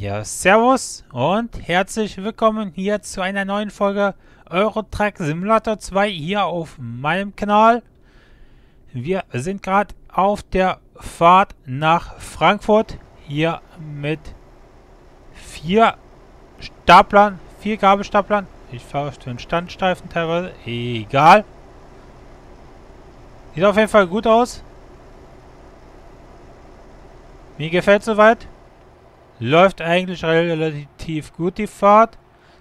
Ja, servus und herzlich willkommen hier zu einer neuen Folge Euro Truck Simulator 2 hier auf meinem Kanal. Wir sind gerade auf der Fahrt nach Frankfurt hier mit 4 Gabelstaplern. Ich fahre auf den Standstreifen teilweise, egal. Sieht auf jeden Fall gut aus. Mir gefällt soweit. Läuft eigentlich relativ gut die Fahrt.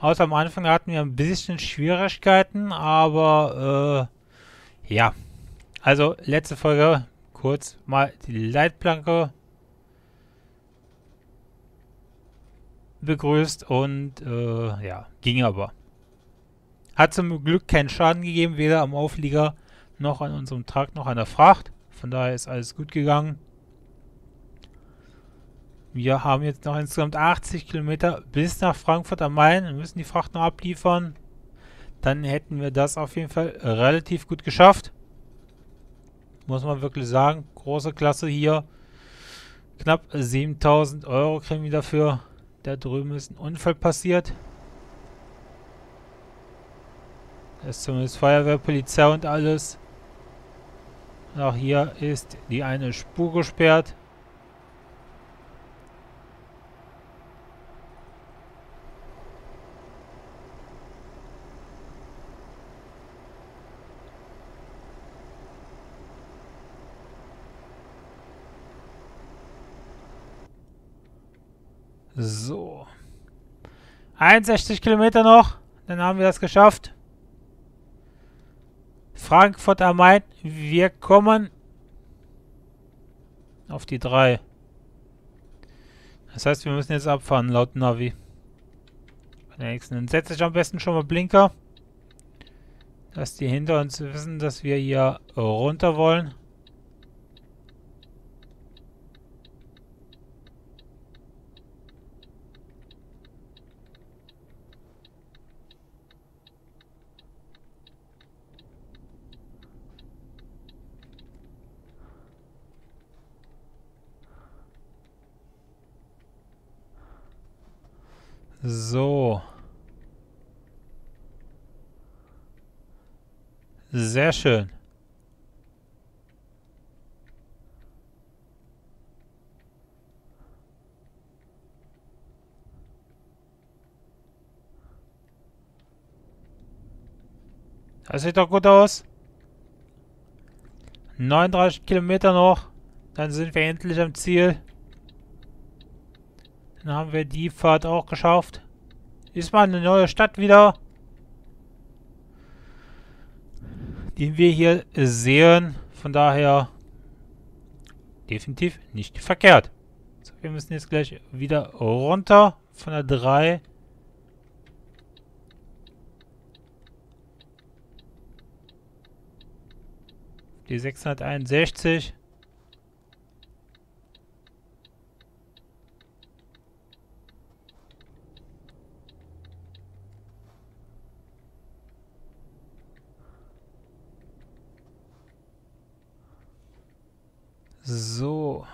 Außer am Anfang hatten wir ein bisschen Schwierigkeiten, aber ja. Also letzte Folge kurz mal die Leitplanke begrüßt und ja, ging aber. Hat zum Glück keinen Schaden gegeben, weder am Auflieger noch an unserem Truck noch an der Fracht. Von daher ist alles gut gegangen. Wir haben jetzt noch insgesamt 80 Kilometer bis nach Frankfurt am Main. Wir müssen die Fracht noch abliefern. Dann hätten wir das auf jeden Fall relativ gut geschafft. Muss man wirklich sagen. Große Klasse hier. Knapp 7000 Euro kriegen wir dafür. Da drüben ist ein Unfall passiert. Da ist zumindest Feuerwehr, Polizei und alles. Und auch hier ist die eine Spur gesperrt. So. 61 Kilometer noch. Dann haben wir das geschafft. Frankfurt am Main. Wir kommen auf die 3. Das heißt, wir müssen jetzt abfahren, laut Navi. Bei der nächsten. Dann setze ich am besten schon mal Blinker. Dass die hinter uns wissen, dass wir hier runter wollen. So. Sehr schön. Das sieht doch gut aus. 39 Kilometer noch. Dann sind wir endlich am Ziel. Dann haben wir die Fahrt auch geschafft. Ist mal eine neue Stadt wieder, die wir hier sehen. Von daher definitiv nicht verkehrt. So, wir müssen jetzt gleich wieder runter von der 3. Die 661. So.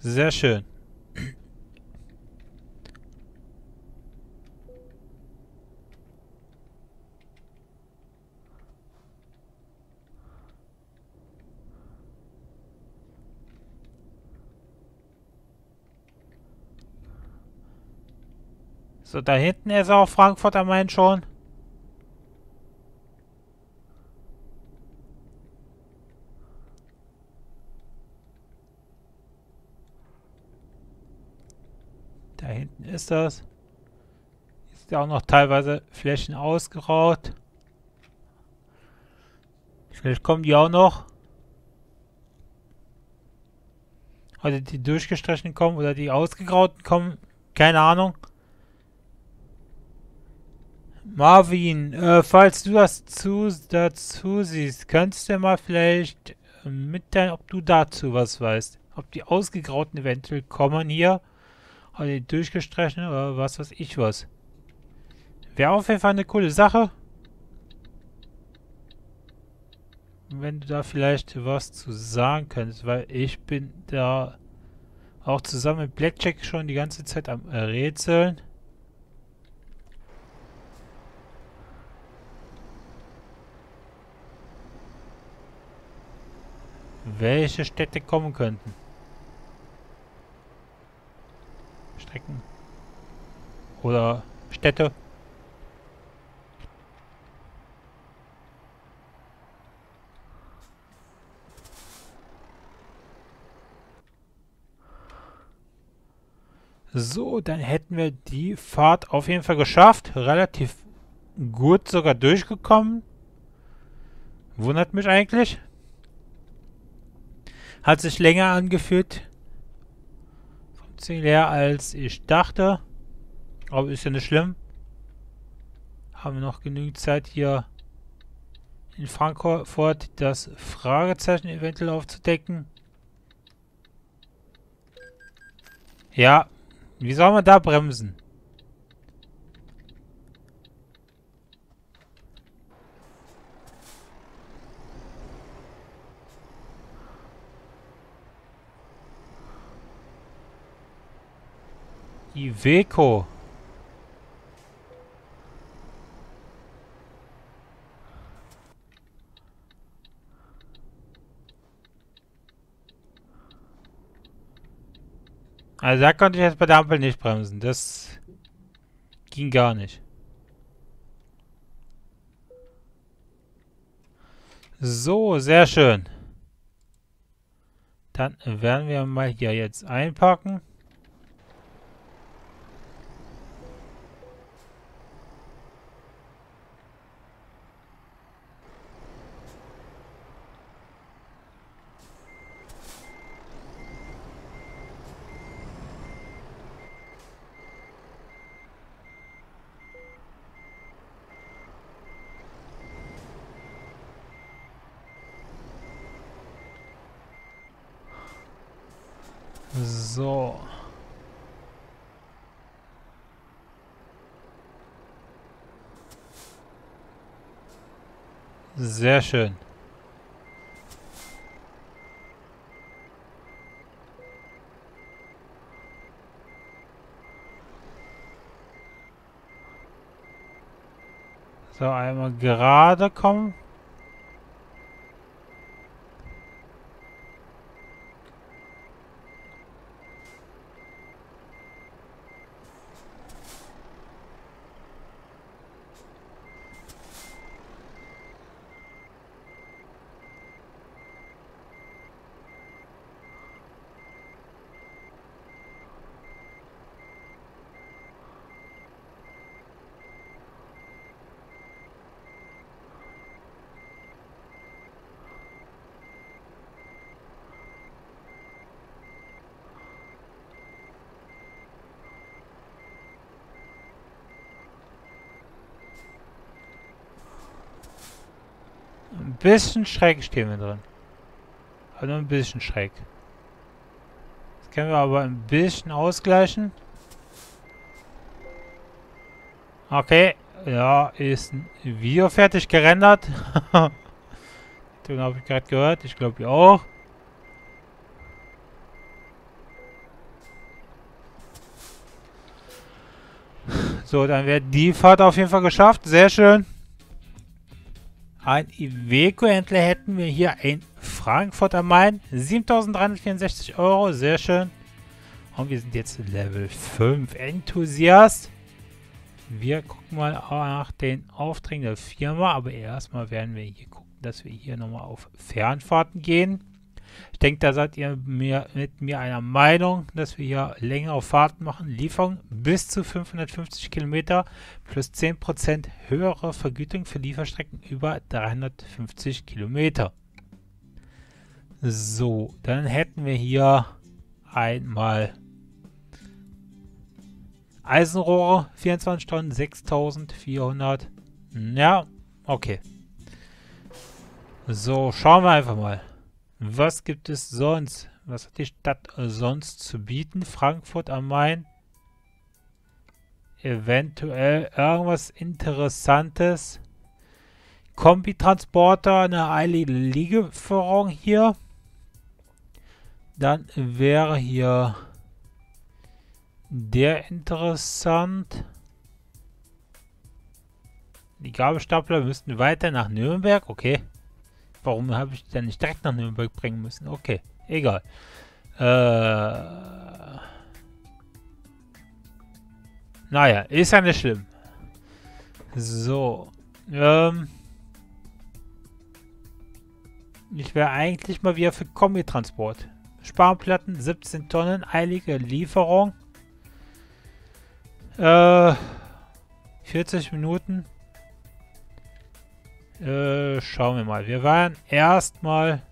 Sehr schön. So, da hinten ist auch Frankfurt am Main schon. Da hinten ist das. Ist ja auch noch teilweise Flächen ausgeraut. Vielleicht kommen die auch noch. Also die durchgestrichenen kommen oder die ausgegrauten kommen. Keine Ahnung. Marvin, falls du das dazu siehst, kannst du mal vielleicht mitteilen, ob du dazu was weißt. Ob die Ausgegrauten eventuell kommen hier, oder die Durchgestrichenen, oder was weiß ich was. Wäre auf jeden Fall eine coole Sache. wenn du da vielleicht was zu sagen könntest, weil ich bin da auch zusammen mit Blackjack schon die ganze Zeit am Rätseln. Welche Städte kommen könnten? Strecken. Oder Städte. So, dann hätten wir die Fahrt auf jeden Fall geschafft. Relativ gut sogar durchgekommen. Wundert mich eigentlich. Hat sich länger angefühlt vom Ziel her, als ich dachte. Aber ist ja nicht schlimm. Haben wir noch genügend Zeit, hier in Frankfurt das Fragezeichen eventuell aufzudecken. Ja, wie soll man da bremsen? Iveco. Also da konnte ich jetzt bei der Ampel nicht bremsen. Das ging gar nicht. So, sehr schön. Dann werden wir mal hier jetzt einpacken. So. Sehr schön. So, einmal gerade kommen. Ein bisschen schräg stehen wir drin. Aber nur ein bisschen schräg. Das können wir aber ein bisschen ausgleichen. Okay. Ja, ist ein Video fertig gerendert. Den habe ich gerade gehört. Ich glaube, ihr auch. So, dann wäre die Fahrt auf jeden Fall geschafft. Sehr schön. Ein Iveco-Händler hätten wir hier in Frankfurt am Main. 7.364 Euro, sehr schön. Und wir sind jetzt Level 5 Enthusiast. Wir gucken mal nach den Aufträgen der Firma, aber erstmal werden wir hier gucken, dass wir hier nochmal auf Fernfahrten gehen. Ich denke, da seid ihr mit mir einer Meinung, dass wir hier längere Fahrten machen. Lieferung bis zu 550 Kilometer plus 10% höhere Vergütung für Lieferstrecken über 350 Kilometer. So, dann hätten wir hier einmal Eisenrohre, 24 Tonnen, 6.400. Ja, okay. So, schauen wir einfach mal. Was gibt es sonst? Was hat die Stadt sonst zu bieten? Frankfurt am Main. Eventuell irgendwas Interessantes. Kombitransporter, eine eilige Lieferung hier. Dann wäre hier der interessant. Die Gabelstapler müssten weiter nach Nürnberg. Okay. Warum habe ich die dann nicht direkt nach Nürnberg bringen müssen? Okay, egal. Naja, ist ja nicht schlimm. So. Ich wäre eigentlich mal wieder für Kombitransport. Spanplatten, 17 Tonnen, eilige Lieferung. 40 Minuten. Schauen wir mal. Wir werden erstmal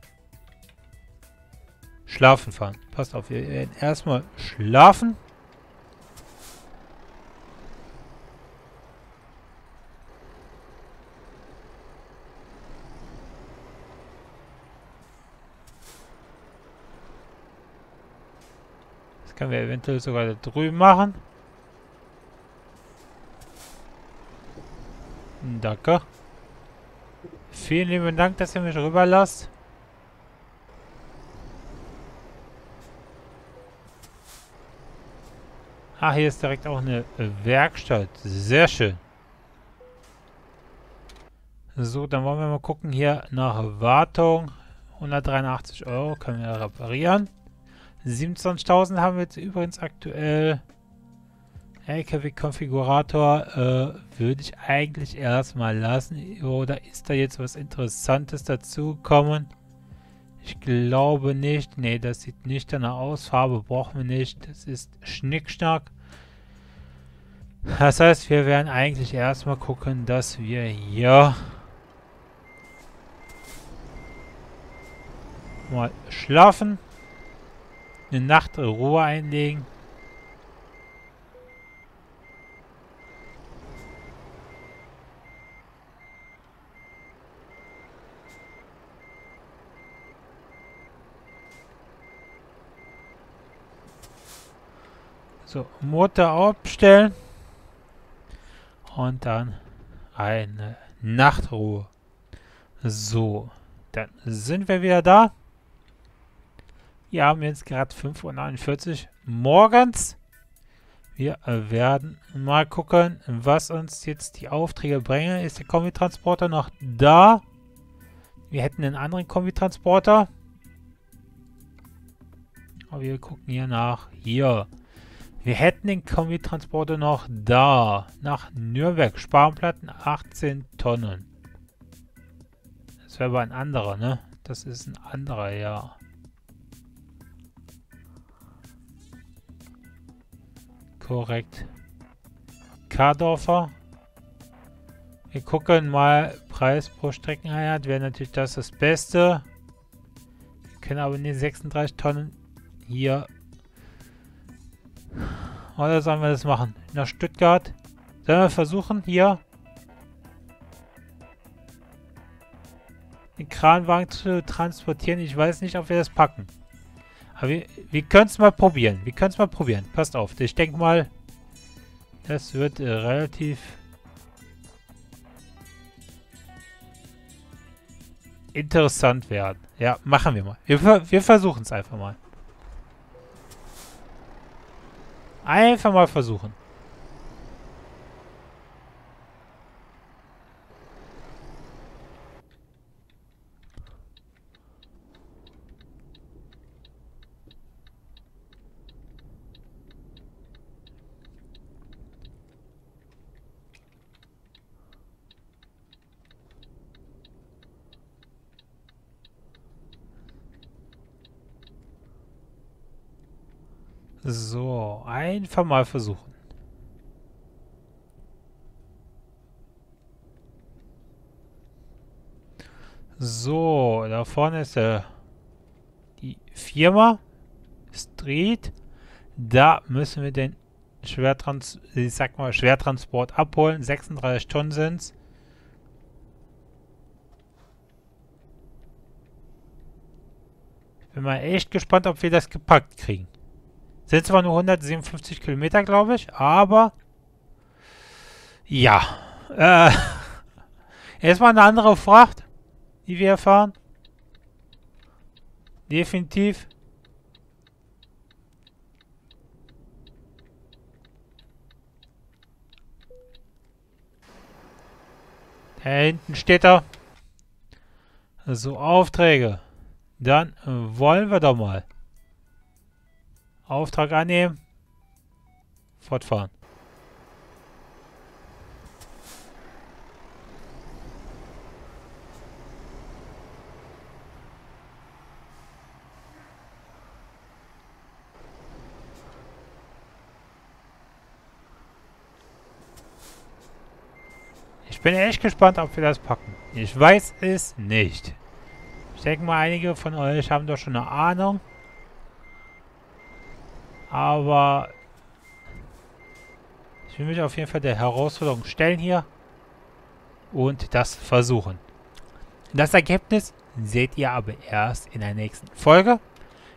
schlafen fahren. Passt auf, wir werden erstmal schlafen. Das können wir eventuell sogar da drüben machen. Danke. Vielen lieben Dank, dass ihr mich rüberlasst. Ah, hier ist direkt auch eine Werkstatt. Sehr schön. So, dann wollen wir mal gucken hier nach Wartung. 183 Euro können wir reparieren. 27.000 haben wir jetzt übrigens aktuell. LKW-Konfigurator würde ich eigentlich erstmal lassen. Oder ist da jetzt was Interessantes dazugekommen? Ich glaube nicht. Ne, das sieht nicht danach aus. Farbe brauchen wir nicht. Das ist Schnickschnack. Das heißt, wir werden eigentlich erstmal gucken, dass wir hier mal schlafen. Eine Nacht Ruhe einlegen. So, Motor abstellen und dann eine Nachtruhe. So, dann sind wir wieder da. Wir haben jetzt gerade 5.49 Uhr morgens. Wir werden mal gucken, was uns jetzt die Aufträge bringen. Ist der Kombitransporter noch da? Wir hätten einen anderen Kombitransporter. Aber wir gucken hier nach. Hier. Wir hätten den Kombitransporter noch da. Nach Nürnberg. Spanplatten 18 Tonnen. Das wäre aber ein anderer, ne? Das ist ein anderer, ja. Korrekt. Kardorfer. Wir gucken mal. Preis pro Streckeneinheit wäre natürlich das Beste. Wir können aber nicht 36 Tonnen hier. Oder sollen wir das machen? Nach Stuttgart. Sollen wir versuchen, hier den Kranwagen zu transportieren? Ich weiß nicht, ob wir das packen. Aber wir können es mal probieren. Wir können es mal probieren. Passt auf. Ich denke mal, das wird relativ interessant werden. Ja, machen wir mal. Wir versuchen es einfach mal. Einfach mal versuchen. So, einfach mal versuchen. So, da vorne ist die Firma Street. Da müssen wir den Schwertransport abholen. 36 Tonnen sind es. Ich bin mal echt gespannt, ob wir das gepackt kriegen. Sind zwar nur 157 Kilometer, glaube ich, aber ja. Erstmal eine andere Fracht, die wir erfahren. Definitiv. Da hinten steht er. So, Aufträge. Dann wollen wir doch mal. Auftrag annehmen. Fortfahren. Ich bin echt gespannt, ob wir das packen. Ich weiß es nicht. Ich denke mal, einige von euch haben doch schon eine Ahnung. Aber ich will mich auf jeden Fall der Herausforderung stellen hier. Und das versuchen. Das Ergebnis seht ihr aber erst in der nächsten Folge.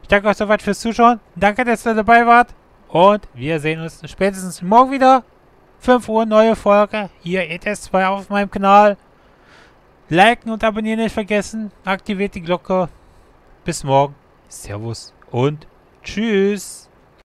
Ich danke euch soweit fürs Zuschauen. Danke, dass ihr dabei wart. Und wir sehen uns spätestens morgen wieder. 5 Uhr, neue Folge, hier ETS2 auf meinem Kanal. Liken und abonnieren nicht vergessen. Aktiviert die Glocke. Bis morgen. Servus und tschüss.